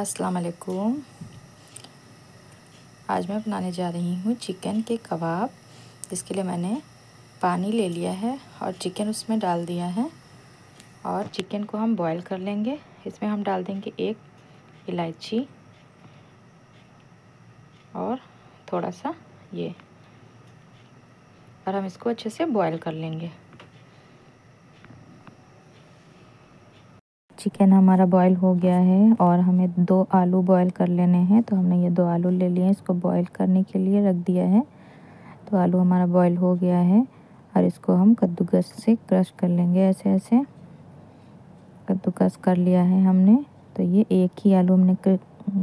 अस्सलाम वालेकुम। आज मैं बनाने जा रही हूँ चिकन के कबाब। इसके लिए मैंने पानी ले लिया है और चिकन उसमें डाल दिया है और चिकन को हम बॉईल कर लेंगे। इसमें हम डाल देंगे एक इलायची और थोड़ा सा ये, और हम इसको अच्छे से बॉईल कर लेंगे। चिकन हमारा बॉईल हो गया है और हमें 2 आलू बॉईल कर लेने हैं, तो हमने ये 2 आलू ले लिए हैं, इसको बॉईल करने के लिए रख दिया है। तो आलू हमारा बॉईल हो गया है और इसको हम कद्दूकस से क्रश कर लेंगे। ऐसे ऐसे कद्दूकस कर लिया है हमने। तो ये एक ही आलू हमने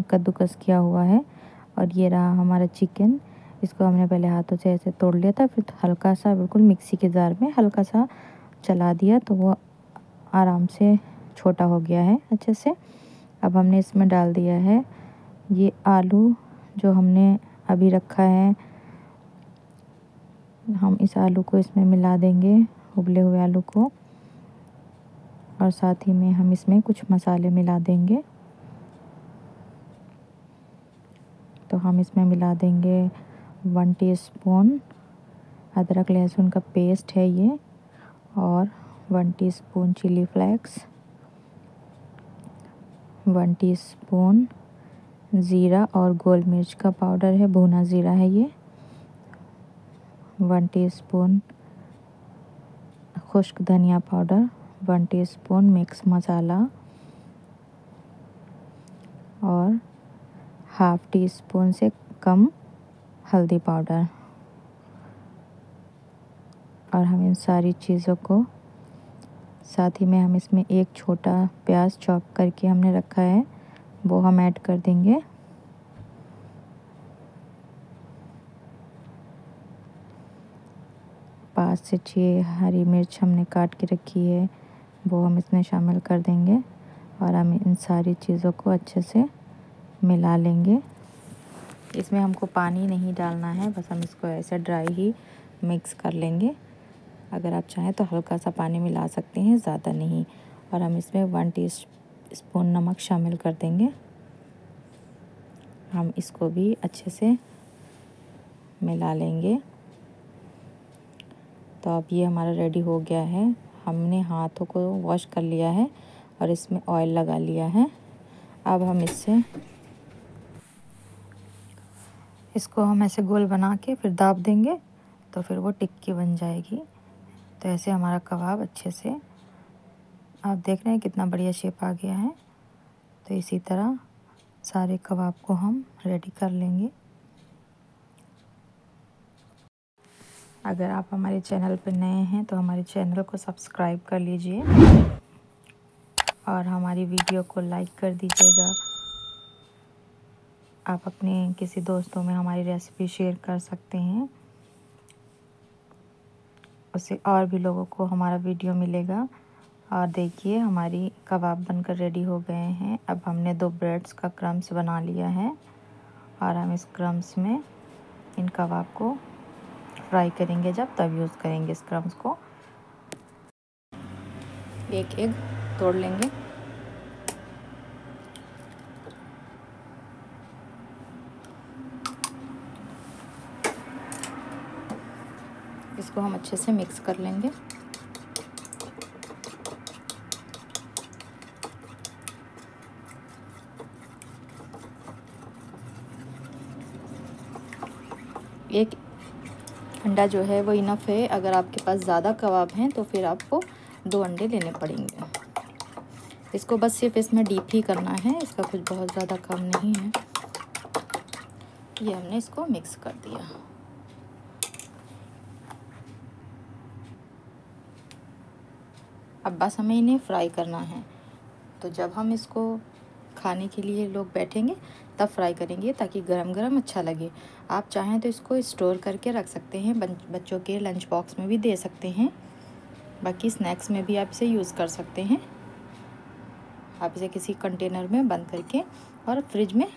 कद्दूकस किया हुआ है और ये रहा हमारा चिकन। इसको हमने पहले हाथों से ऐसे तोड़ लिया था, फिर हल्का सा बिल्कुल मिक्सी के जार में हल्का सा चला दिया तो वो आराम से छोटा हो गया है अच्छे से। अब हमने इसमें डाल दिया है ये आलू जो हमने अभी रखा है। हम इस आलू को इसमें मिला देंगे, उबले हुए आलू को, और साथ ही में हम इसमें कुछ मसाले मिला देंगे। तो हम इसमें मिला देंगे 1 टीस्पून अदरक लहसुन का पेस्ट है ये, और 1 टीस्पून चिली फ्लेक्स, 1 टीस्पून ज़ीरा और गोल मिर्च का पाउडर है, भुना ज़ीरा है ये, 1 टीस्पून खुश्क धनिया पाउडर, 1 टीस्पून मिक्स मसाला और 1/2 टीस्पून से कम हल्दी पाउडर। और हम इन सारी चीज़ों को, साथ ही में हम इसमें एक छोटा प्याज चॉप करके हमने रखा है वो हम ऐड कर देंगे। पाँच से 6 हरी मिर्च हमने काट के रखी है वो हम इसमें शामिल कर देंगे और हम इन सारी चीज़ों को अच्छे से मिला लेंगे। इसमें हमको पानी नहीं डालना है, बस हम इसको ऐसे ड्राई ही मिक्स कर लेंगे। अगर आप चाहें तो हल्का सा पानी मिला सकते हैं, ज़्यादा नहीं। और हम इसमें 1 टीस्पून नमक शामिल कर देंगे। हम इसको भी अच्छे से मिला लेंगे। तो अब ये हमारा रेडी हो गया है। हमने हाथों को वॉश कर लिया है और इसमें ऑयल लगा लिया है। अब हम इसको ऐसे गोल बना के फिर दाब देंगे तो फिर वो टिक्की बन जाएगी। तो ऐसे हमारा कबाब अच्छे से, आप देख रहे हैं कितना बढ़िया शेप आ गया है। तो इसी तरह सारे कबाब को हम रेडी कर लेंगे। अगर आप हमारे चैनल पर नए हैं तो हमारे चैनल को सब्सक्राइब कर लीजिए और हमारी वीडियो को लाइक कर दीजिएगा। आप अपने किसी दोस्तों में हमारी रेसिपी शेयर कर सकते हैं, उससे और भी लोगों को हमारा वीडियो मिलेगा। और देखिए हमारी कबाब बनकर रेडी हो गए हैं। अब हमने 2 ब्रेड्स का क्रम्स बना लिया है और हम इस क्रम्स में इन कबाब को फ्राई करेंगे, जब तब यूज़ करेंगे इस क्रम्स को। एक एग तोड़ लेंगे। इसको हम अच्छे से मिक्स कर लेंगे। एक अंडा जो है वो इनफ है। अगर आपके पास ज़्यादा कबाब हैं तो फिर आपको 2 अंडे लेने पड़ेंगे। इसको बस सिर्फ इसमें डीप ही करना है, इसका कुछ बहुत ज़्यादा काम नहीं है। ये हमने इसको मिक्स कर दिया। अब बस हमें इन्हें फ्राई करना है। तो जब हम इसको खाने के लिए लोग बैठेंगे तब फ्राई करेंगे ताकि गरम गरम अच्छा लगे। आप चाहें तो इसको स्टोर करके रख सकते हैं, बच्चों के लंच बॉक्स में भी दे सकते हैं, बाकी स्नैक्स में भी आप इसे यूज़ कर सकते हैं। आप इसे किसी कंटेनर में बंद करके और फ्रिज में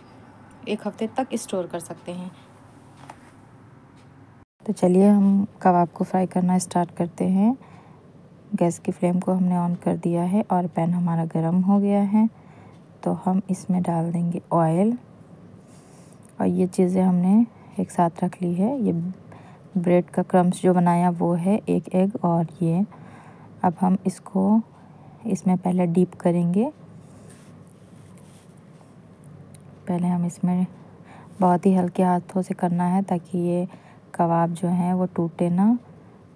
1 हफ्ते तक स्टोर कर सकते हैं। तो चलिए हम कबाब को फ्राई करना स्टार्ट करते हैं। गैस की फ्लेम को हमने ऑन कर दिया है और पैन हमारा गरम हो गया है। तो हम इसमें डाल देंगे ऑयल। और ये चीज़ें हमने एक साथ रख ली है। ये ब्रेड का क्रम्स जो बनाया वो है एक एग और ये। अब हम इसको इसमें पहले डीप करेंगे। पहले हम इसमें बहुत ही हल्के हाथों से करना है ताकि ये कबाब जो हैं वो टूटे ना।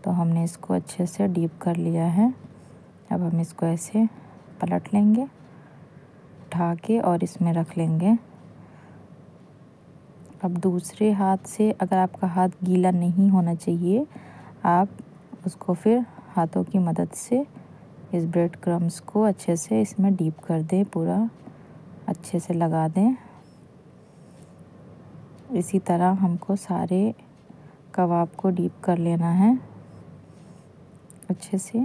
तो हमने इसको अच्छे से डीप कर लिया है। अब हम इसको ऐसे पलट लेंगे, उठा के और इसमें रख लेंगे। अब दूसरे हाथ से, अगर आपका हाथ गीला नहीं होना चाहिए, आप उसको फिर हाथों की मदद से इस ब्रेड क्रम्स को अच्छे से इसमें डीप कर दें, पूरा अच्छे से लगा दें। इसी तरह हमको सारे कबाब को डीप कर लेना है अच्छे से।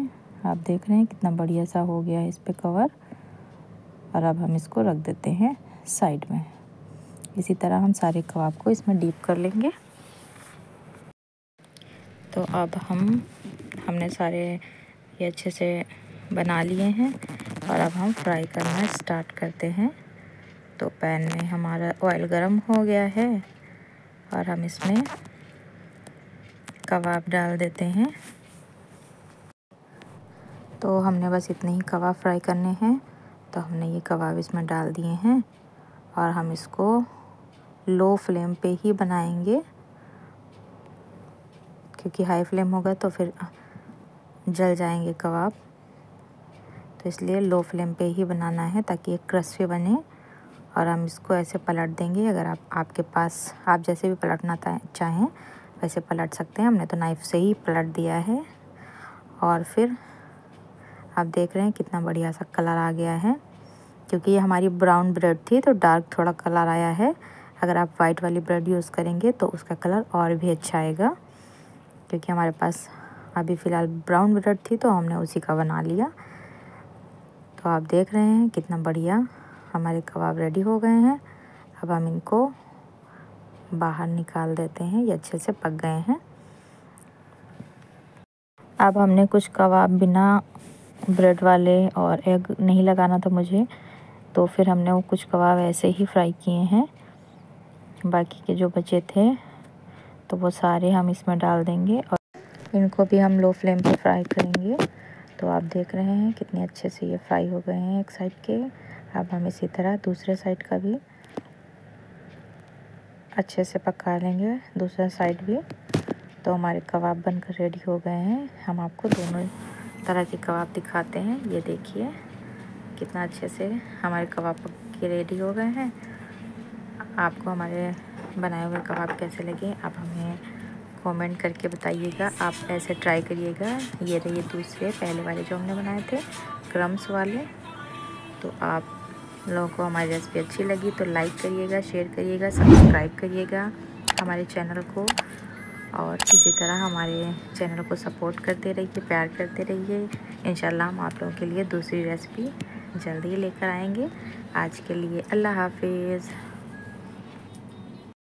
आप देख रहे हैं कितना बढ़िया सा हो गया है इस पे कवर। और अब हम इसको रख देते हैं साइड में। इसी तरह हम सारे कबाब को इसमें डीप कर लेंगे। तो अब हमने सारे ये अच्छे से बना लिए हैं और अब हम फ्राई करना स्टार्ट करते हैं। तो पैन में हमारा ऑयल गरम हो गया है और हम इसमें कबाब डाल देते हैं। तो हमने बस इतने ही कबाब फ्राई करने हैं। तो हमने ये कबाब इसमें डाल दिए हैं और हम इसको लो फ्लेम पे ही बनाएंगे, क्योंकि हाई फ्लेम होगा तो फिर जल जाएंगे कबाब। तो इसलिए लो फ्लेम पे ही बनाना है ताकि ये क्रिस्पी बने। और हम इसको ऐसे पलट देंगे। अगर आपके पास आप जैसे भी पलटना चाहें वैसे पलट सकते हैं। हमने तो नाइफ़ से ही पलट दिया है। और फिर आप देख रहे हैं कितना बढ़िया सा कलर आ गया है, क्योंकि ये हमारी ब्राउन ब्रेड थी तो डार्क थोड़ा कलर आया है। अगर आप वाइट वाली ब्रेड यूज़ करेंगे तो उसका कलर और भी अच्छा आएगा, क्योंकि हमारे पास अभी फ़िलहाल ब्राउन ब्रेड थी तो हमने उसी का बना लिया। तो आप देख रहे हैं कितना बढ़िया हमारे कबाब रेडी हो गए हैं। अब हम इनको बाहर निकाल देते हैं, ये अच्छे से पक गए हैं। अब हमने कुछ कबाब बिना ब्रेड वाले और एग नहीं लगाना था मुझे, तो फिर हमने वो कुछ कबाब ऐसे ही फ्राई किए हैं। बाकी के जो बचे थे तो वो सारे हम इसमें डाल देंगे और इनको भी हम लो फ्लेम पे फ्राई करेंगे। तो आप देख रहे हैं कितने अच्छे से ये फ्राई हो गए हैं एक साइड के। अब हम इसी तरह दूसरे साइड का भी अच्छे से पका लेंगे, दूसरा साइड भी। तो हमारे कबाब बनकर रेडी हो गए हैं। हम आपको दोनों तरह के कबाब दिखाते हैं। ये देखिए कितना अच्छे से हमारे कबाब पक के रेडी हो गए हैं। आपको हमारे बनाए हुए कबाब कैसे लगे आप हमें कमेंट करके बताइएगा। आप ऐसे ट्राई करिएगा। ये रहिए दूसरे पहले वाले जो हमने बनाए थे क्रम्स वाले। तो आप लोगों को हमारी रेसिपी अच्छी लगी तो लाइक करिएगा, शेयर करिएगा, सब्सक्राइब करिएगा हमारे चैनल को। और इसी तरह हमारे चैनल को सपोर्ट करते रहिए, प्यार करते रहिए। इंशाल्लाह हम आप लोगों के लिए दूसरी रेसिपी जल्दी लेकर आएंगे। आज के लिए अल्लाह हाफिज़।